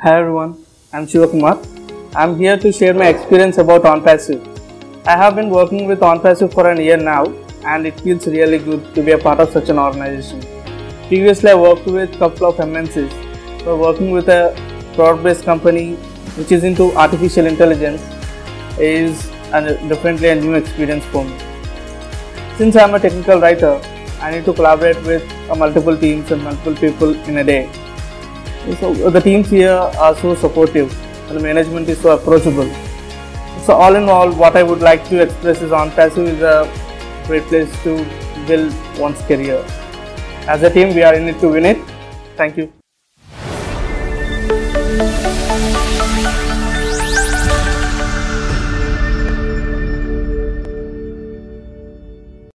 Hi everyone, I'm Shivakumar. I'm here to share my experience about OnPassive. I have been working with OnPassive for a year now, and it feels really good to be a part of such an organization. Previously, I worked with a couple of MNCs, so working with a broad-based company which is into artificial intelligence is definitely a new experience for me. Since I'm a technical writer, I need to collaborate with multiple teams and multiple people in a day. So the teams here are so supportive and the management is so approachable. So all in all, what I would like to express is OnPassive is a great place to build one's career. As a team, we are in it to win it. Thank you.